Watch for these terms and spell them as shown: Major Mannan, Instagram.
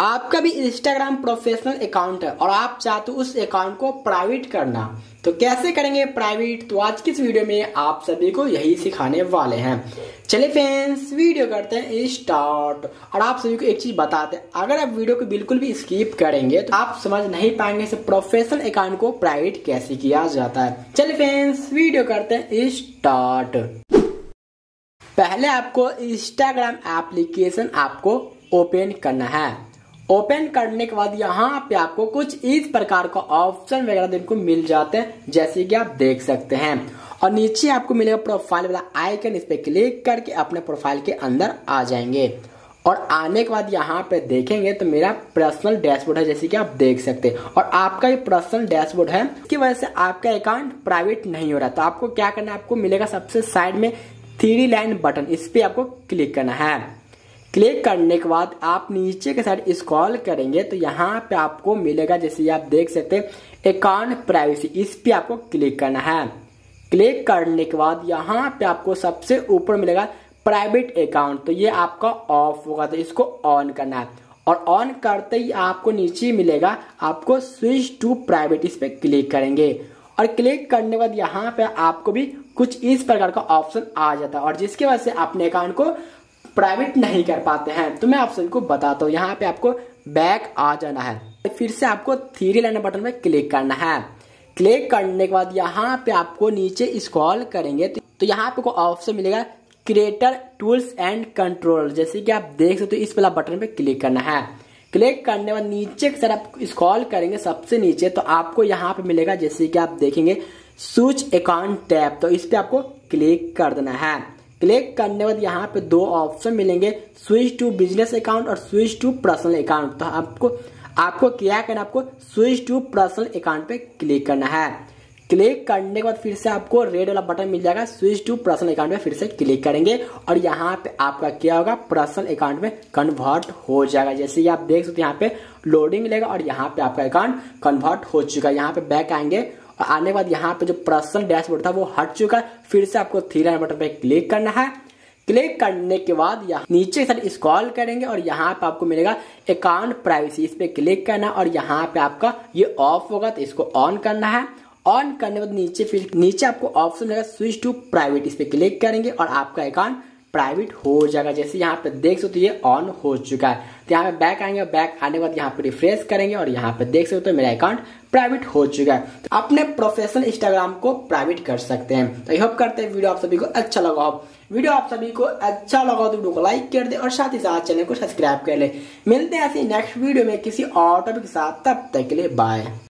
आपका भी Instagram professional account है और आप चाहते हो उस अकाउंट को प्राइवेट करना, तो कैसे करेंगे प्राइवेट, तो आज की इस वीडियो में आप सभी को यही सिखाने वाले हैं। चलिए फ्रेंड्स वीडियो करते हैं स्टार्ट। और आप सभी को एक चीज बताते हैं, अगर आप वीडियो को बिल्कुल भी स्किप करेंगे तो आप समझ नहीं पाएंगे इस प्रोफेशनल अकाउंट को प्राइवेट कैसे किया जाता है। चलिए फ्रेंड्स वीडियो करते हैं स्टार्ट। पहले आपको इंस्टाग्राम एप्लीकेशन आपको ओपन करना है। ओपन करने के बाद यहाँ पे आपको कुछ इस प्रकार का ऑप्शन वगैरह देखने को मिल जाते हैं, जैसे कि आप देख सकते हैं। और नीचे आपको मिलेगा प्रोफाइल वाला आइकन, इस पे क्लिक करके अपने प्रोफाइल के अंदर आ जाएंगे। और आने के बाद यहाँ पे देखेंगे तो मेरा पर्सनल डैशबोर्ड है, जैसे कि आप देख सकते हैं। और आपका ये पर्सनल डैशबोर्ड है, इसकी वजह से आपका अकाउंट प्राइवेट नहीं हो रहा। तो आपको क्या करना है, आपको मिलेगा सबसे साइड में 3 लाइन बटन, इस पे आपको क्लिक करना है। क्लिक करने के बाद आप नीचे के साइड स्क्रॉल करेंगे तो यहाँ पे आपको मिलेगा, जैसे आप देख सकते हैं, अकाउंट प्राइवेसी, इस पे आपको क्लिक करना है। क्लिक करने के बाद यहाँ पे आपको सबसे ऊपर मिलेगा प्राइवेट अकाउंट, तो ये आपका ऑफ होगा, तो इसको ऑन करना है। और ऑन करते ही आपको नीचे मिलेगा आपको स्विच टू प्राइवेट, इस पे क्लिक करेंगे। और क्लिक करने के बाद यहाँ पे आपको भी कुछ इस प्रकार का ऑप्शन आ जाता है, और जिसकी वजह से अपने अकाउंट को प्राइवेट नहीं कर पाते हैं। तो मैं आप सभी को बताता हूँ, यहाँ पे आपको बैक आ जाना है, फिर से आपको 3 लाइन बटन पे क्लिक करना है। क्लिक करने के बाद यहाँ पे आपको नीचे स्क्रॉल करेंगे तो यहाँ पे को ऑप्शन मिलेगा क्रिएटर टूल्स एंड कंट्रोल, जैसे कि आप देख सकते हो, इस वाला बटन पे क्लिक करना है। क्लिक करने के बाद नीचे सर आप स्क्रॉल करेंगे सबसे नीचे तो आपको यहाँ पे मिलेगा, जैसे कि आप देखेंगे, स्विच अकाउंट टैब, तो इस पे आपको क्लिक कर देना है। क्लिक करने के बाद यहाँ पे 2 ऑप्शन मिलेंगे, स्विच टू बिजनेस अकाउंट और स्विच टू पर्सनल अकाउंट। तो आपको क्या करना, आपको स्विच टू पर्सनल अकाउंट पे क्लिक करना है। क्लिक करने के बाद फिर से आपको रेड वाला बटन मिल जाएगा, स्विच टू पर्सनल अकाउंट पे फिर से क्लिक करेंगे और यहाँ पे आपका क्या होगा, पर्सनल अकाउंट में कन्वर्ट हो जाएगा। जैसे कि आप देख सकते हो यहाँ पे लोडिंग मिलेगा और यहाँ पे आपका अकाउंट कन्वर्ट हो चुका है। यहाँ पे बैक आएंगे और आने के बाद यहाँ पे जो पर्सनल डैशबोर्ड था वो हट चुका है। फिर से आपको 3 लाइन बटन पे क्लिक करना है। क्लिक करने के बाद यहाँ नीचे सर स्क्रॉल करेंगे और यहाँ पे आपको मिलेगा अकाउंट प्राइवेसी, इस पे क्लिक करना और यहाँ पे आपका ये ऑफ होगा, तो इसको ऑन करना है। ऑन करने के बाद नीचे आपको ऑप्शन मिलेगा स्विच टू प्राइवेट, इस पे क्लिक करेंगे और आपका अकाउंट प्राइवेट हो जाएगा। जैसे यहाँ पे देख सकते हो तो ये ऑन हो चुका है। तो यहाँ पे बैक आएंगे, बैक आने के बाद यहाँ पे रिफ्रेश करेंगे और यहाँ पे देख सकते हो तो मेरा अकाउंट प्राइवेट हो चुका है। तो अपने प्रोफेशनल इंस्टाग्राम को प्राइवेट कर सकते हैं। तो आई होप करते हैं वीडियो आप सभी को अच्छा लगा हो। वीडियो आप सभी को अच्छा लगा हो तो वीडियो को लाइक कर दे और साथ ही साथ चैनल को सब्सक्राइब कर ले। मिलते हैं ऐसे नेक्स्ट वीडियो में किसी और टॉपिक के साथ, तब तक के लिए बाय।